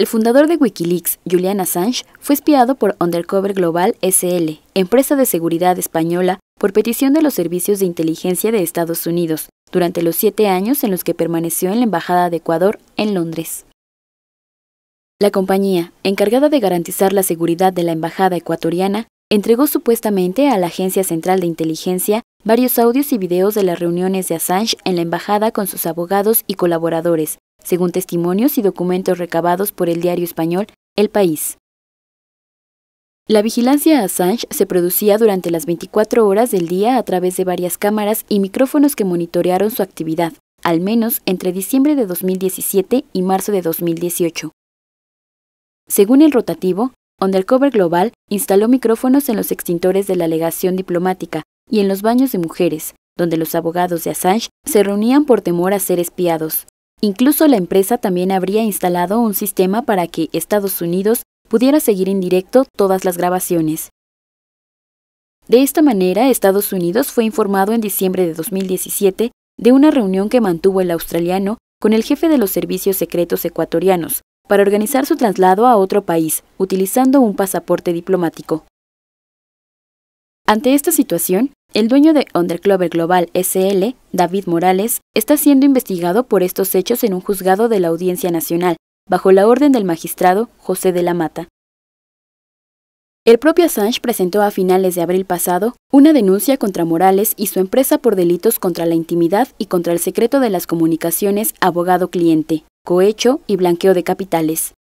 El fundador de WikiLeaks, Julian Assange, fue espiado por Undercover Global SL, empresa de seguridad española, por petición de los servicios de inteligencia de Estados Unidos, durante los 7 años en los que permaneció en la Embajada de Ecuador en Londres. La compañía, encargada de garantizar la seguridad de la Embajada ecuatoriana, entregó supuestamente a la Agencia Central de Inteligencia varios audios y videos de las reuniones de Assange en la Embajada con sus abogados y colaboradores, según testimonios y documentos recabados por el diario español El País. La vigilancia a Assange se producía durante las 24 horas del día a través de varias cámaras y micrófonos que monitorearon su actividad, al menos entre diciembre de 2017 y marzo de 2018. Según el rotativo, Undercover Global instaló micrófonos en los extintores de la legación diplomática y en los baños de mujeres, donde los abogados de Assange se reunían por temor a ser espiados. Incluso la empresa también habría instalado un sistema para que Estados Unidos pudiera seguir en directo todas las grabaciones. De esta manera, Estados Unidos fue informado en diciembre de 2017 de una reunión que mantuvo el australiano con el jefe de los servicios secretos ecuatorianos para organizar su traslado a otro país, utilizando un pasaporte diplomático. Ante esta situación, el dueño de Undercover Global SL, David Morales, está siendo investigado por estos hechos en un juzgado de la Audiencia Nacional, bajo la orden del magistrado José de la Mata. El propio Assange presentó a finales de abril pasado una denuncia contra Morales y su empresa por delitos contra la intimidad y contra el secreto de las comunicaciones abogado-cliente, cohecho y blanqueo de capitales.